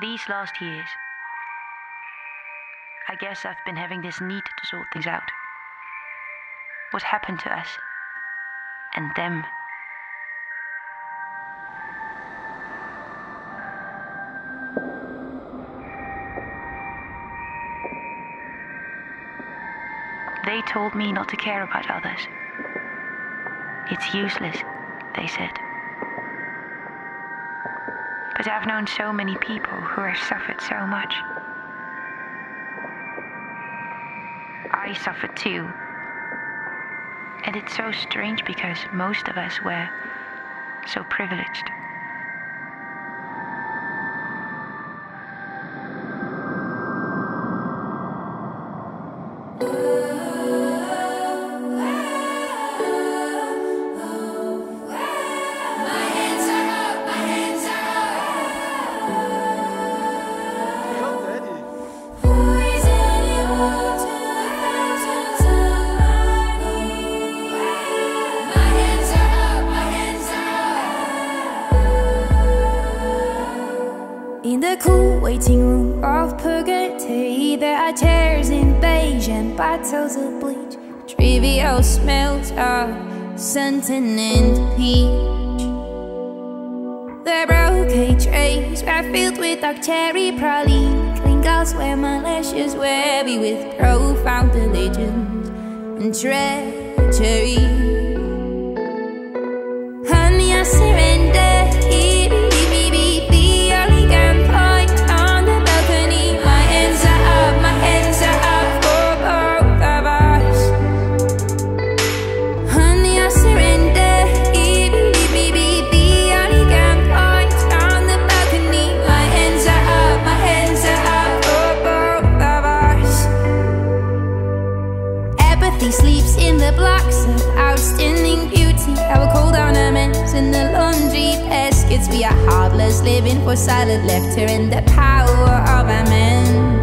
these last years. I guess I've been having this need to sort things out. What happened to us? And them. They told me not to care about others. It's useless, they said. But I've known so many people who have suffered so much. I suffered too. And it's so strange because most of us were so privileged. In the cool waiting room of Purgatory, there are chairs in beige and bottles of bleach. Trivial smells of suntan and peach. The brocade trays were filled with dark cherry praline. Klingons where my lashes were heavy with profound religions and treachery. Sleeps in the blocks of outstanding beauty. Our cold ornaments in the laundry baskets. We are heartless, living for silent laughter and the power of our men.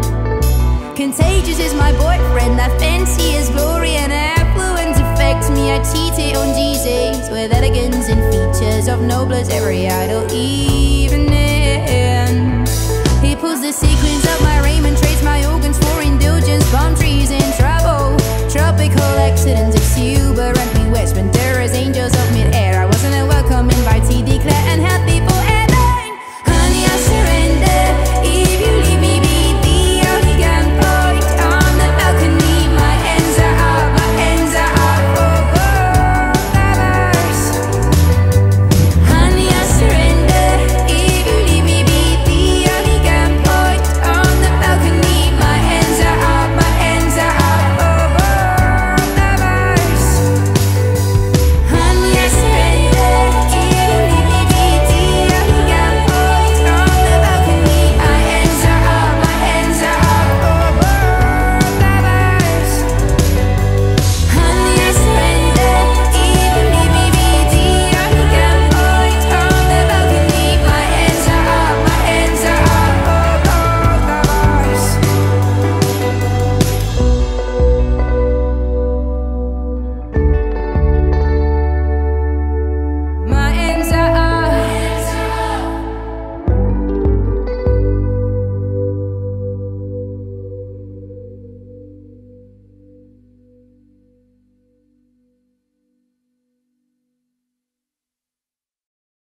Contagious is my boyfriend, I fancy his glory and affluence affects me. I cheated on Jesus with elegance and features of noblesse. Every idle evening he pulls the sequins of my raiment, trades my organs for indulgence. Palm trees in trouble, tropical accidents.